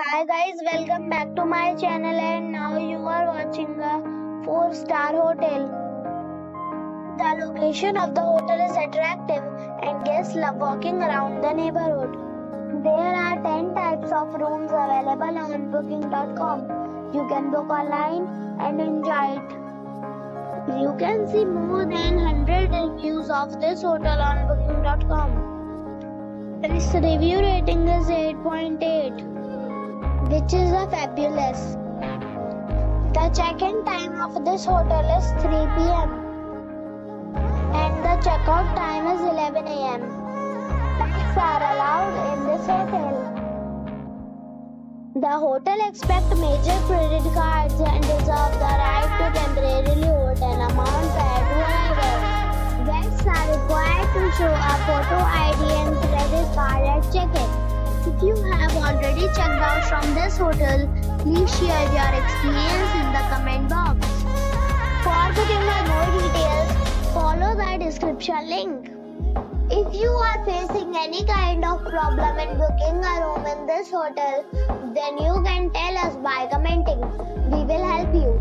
Hi guys, welcome back to my channel, and now you are watching a 4-star hotel. The location of the hotel is attractive and guests love walking around the neighborhood. There are 10 types of rooms available on booking.com. You can book online and enjoy it. You can see more than 100 reviews of this hotel on booking.com. Its review rating is 8.8. which is a fabulous. The check-in time of this hotel is 3 PM and the check-out time is 11 AM. Pets are allowed in this hotel. The hotel accepts major credit cards and reserves the right to temporarily hold an amount prior to arrival. Guests are required to show a photo ID and credit card at check-in. If you have already checked out from this hotel, please share your experience in the comment box. For booking or more details, follow the description link. If you are facing any kind of problem in booking a room in this hotel, then you can tell us by commenting. We will help you.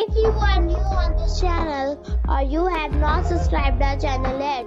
If you are new on this channel or you have not subscribed our channel yet,